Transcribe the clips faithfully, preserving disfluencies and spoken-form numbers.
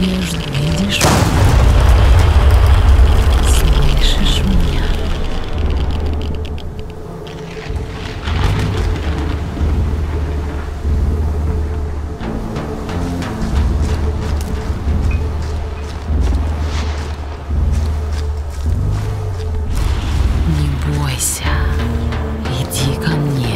Между видишь, слышишь меня? Не бойся, иди ко мне.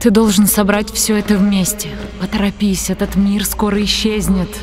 Ты должен собрать все это вместе. Поторопись, этот мир скоро исчезнет.